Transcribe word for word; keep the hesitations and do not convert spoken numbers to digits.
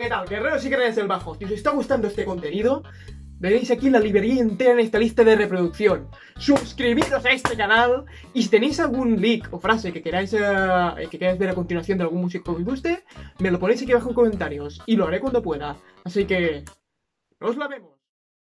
¿qué tal? Guerreros y guerreras del Bajo, si os está gustando este contenido, veréis aquí la librería entera en esta lista de reproducción. Suscribiros a este canal y si tenéis algún leak o frase que queráis, uh, que queráis ver a continuación de algún músico que os guste, me lo ponéis aquí abajo en comentarios y lo haré cuando pueda. Así que, nos la vemos.